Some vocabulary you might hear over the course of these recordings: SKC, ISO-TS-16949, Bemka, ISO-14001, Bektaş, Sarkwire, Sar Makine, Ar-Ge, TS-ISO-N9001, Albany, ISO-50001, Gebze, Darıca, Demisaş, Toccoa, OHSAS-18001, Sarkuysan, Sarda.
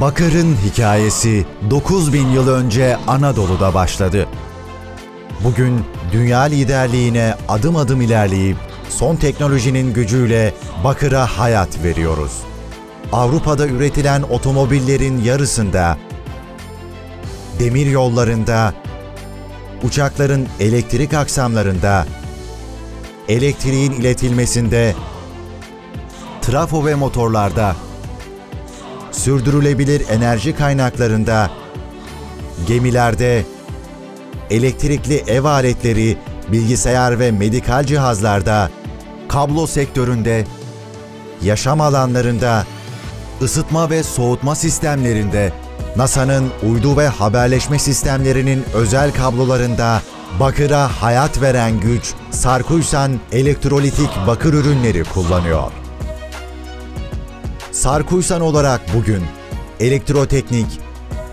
Bakar'ın hikayesi 9000 yıl önce Anadolu'da başladı. Bugün dünya liderliğine adım adım ilerleyip son teknolojinin gücüyle Bakır'a hayat veriyoruz. Avrupa'da üretilen otomobillerin yarısında, demir yollarında, uçakların elektrik aksamlarında, elektriğin iletilmesinde, trafo ve motorlarda, sürdürülebilir enerji kaynaklarında, gemilerde, elektrikli ev aletleri, bilgisayar ve medikal cihazlarda, kablo sektöründe, yaşam alanlarında, ısıtma ve soğutma sistemlerinde, NASA'nın uydu ve haberleşme sistemlerinin özel kablolarında Bakır'a hayat veren güç, Sarkuysan elektrolitik bakır ürünleri kullanıyor. Sarkuysan olarak bugün elektroteknik,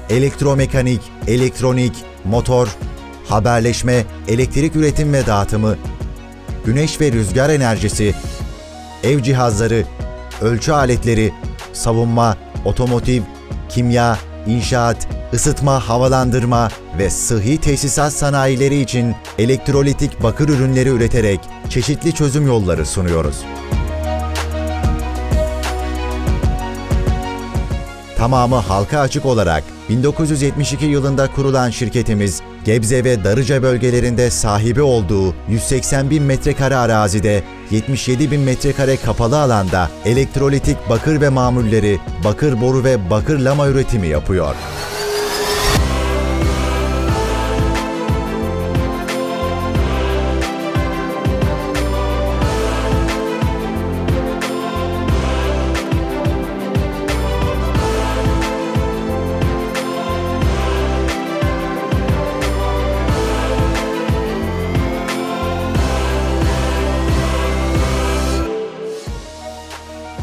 elektromekanik, elektronik, motor, haberleşme, elektrik üretim ve dağıtımı, güneş ve rüzgar enerjisi, ev cihazları, ölçü aletleri, savunma, otomotiv, kimya, inşaat, ısıtma, havalandırma ve sıhhi tesisat sanayileri için elektrolitik bakır ürünleri üreterek çeşitli çözüm yolları sunuyoruz. Tamamı halka açık olarak 1972 yılında kurulan şirketimiz, Gebze ve Darıca bölgelerinde sahibi olduğu 180.000 metrekare arazide, 77.000 metrekare kapalı alanda elektrolitik bakır ve mamulleri, bakır boru ve bakır lama üretimi yapıyor.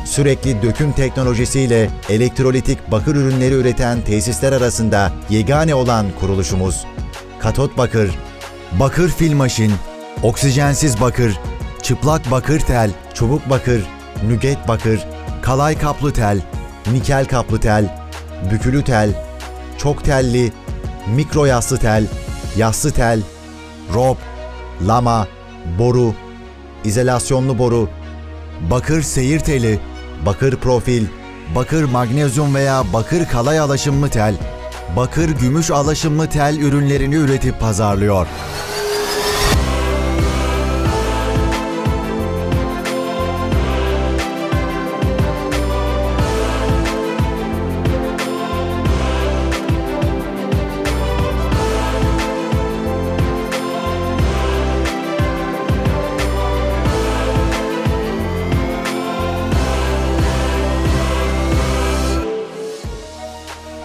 Sürekli döküm teknolojisiyle elektrolitik bakır ürünleri üreten tesisler arasında yegane olan kuruluşumuz, katot bakır, bakır fil maşin, oksijensiz bakır, çıplak bakır tel, çubuk bakır, nüget bakır, kalay kaplı tel, nikel kaplı tel, bükülü tel, çok telli, mikro yassı tel, rob, lama, boru, izolasyonlu boru, bakır seyir teli, bakır profil, bakır magnezyum veya bakır kalay alaşımlı tel, bakır gümüş alaşımlı tel ürünlerini üretip pazarlıyor.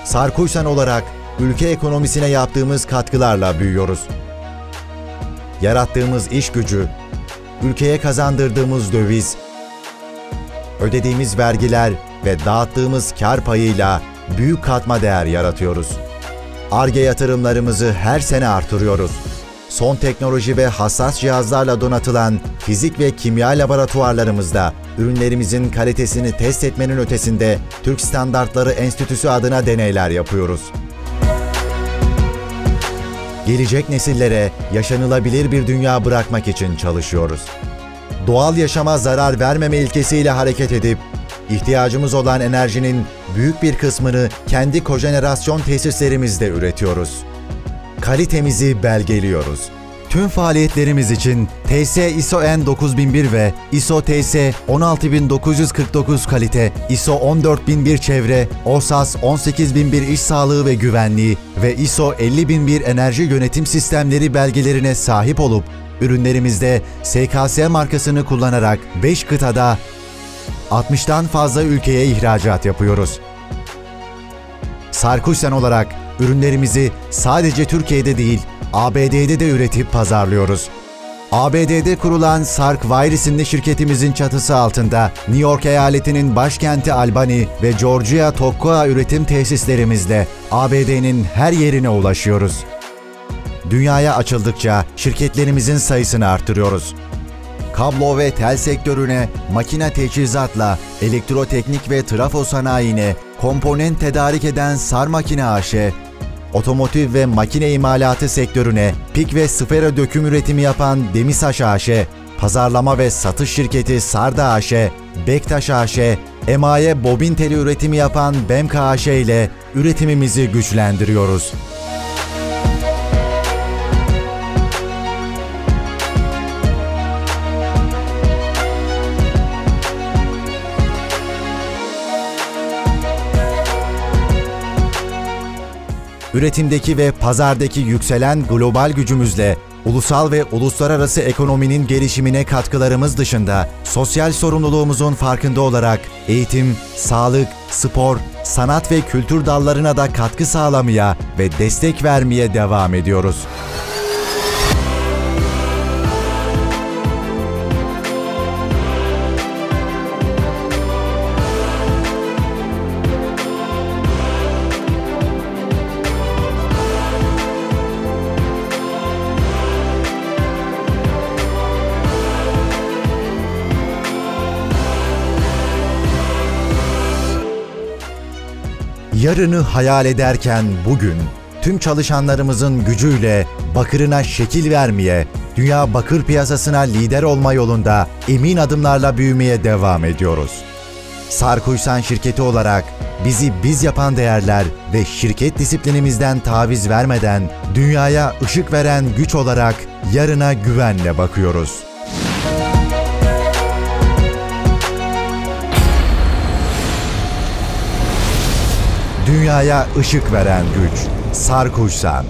Sarkuysan olarak ülke ekonomisine yaptığımız katkılarla büyüyoruz. Yarattığımız iş gücü, ülkeye kazandırdığımız döviz, ödediğimiz vergiler ve dağıttığımız kar payıyla büyük katma değer yaratıyoruz. Ar-Ge yatırımlarımızı her sene artırıyoruz. Son teknoloji ve hassas cihazlarla donatılan fizik ve kimya laboratuvarlarımızda ürünlerimizin kalitesini test etmenin ötesinde Türk Standartları Enstitüsü adına deneyler yapıyoruz. Gelecek nesillere yaşanılabilir bir dünya bırakmak için çalışıyoruz. Doğal yaşama zarar vermeme ilkesiyle hareket edip, ihtiyacımız olan enerjinin büyük bir kısmını kendi kojenerasyon tesislerimizde üretiyoruz. Kalitemizi belgeliyoruz. Tüm faaliyetlerimiz için TS-ISO-N9001 ve ISO-TS-16949 kalite, ISO-14001 çevre, OHSAS-18001 iş sağlığı ve güvenliği ve ISO-50001 enerji yönetim sistemleri belgelerine sahip olup, ürünlerimizde SKC markasını kullanarak 5 kıtada 60'tan fazla ülkeye ihracat yapıyoruz. Sarkuysan olarak ürünlerimizi sadece Türkiye'de değil, ABD'de de üretip pazarlıyoruz. ABD'de kurulan Sarkwire isimli şirketimizin çatısı altında New York eyaletinin başkenti Albany ve Georgia Toccoa üretim tesislerimizle ABD'nin her yerine ulaşıyoruz. Dünyaya açıldıkça şirketlerimizin sayısını artırıyoruz. Kablo ve tel sektörüne, makine teçhizatla, elektroteknik ve trafo sanayine, komponent tedarik eden Sar Makine AŞ, otomotiv ve makine imalatı sektörüne pik ve sfera döküm üretimi yapan Demisaş AŞ, pazarlama ve satış şirketi Sarda AŞ, Bektaş AŞ, emaye bobin teli üretimi yapan Bemka AŞ ile üretimimizi güçlendiriyoruz. Üretimdeki ve pazardaki yükselen global gücümüzle ulusal ve uluslararası ekonominin gelişimine katkılarımız dışında sosyal sorumluluğumuzun farkında olarak eğitim, sağlık, spor, sanat ve kültür dallarına da katkı sağlamaya ve destek vermeye devam ediyoruz. Yarını hayal ederken bugün, tüm çalışanlarımızın gücüyle bakırına şekil vermeye, dünya bakır piyasasına lider olma yolunda emin adımlarla büyümeye devam ediyoruz. Sarkuysan şirketi olarak bizi biz yapan değerler ve şirket disiplinimizden taviz vermeden, dünyaya ışık veren güç olarak yarına güvenle bakıyoruz. Dünyaya ışık veren güç, Sarkuysan.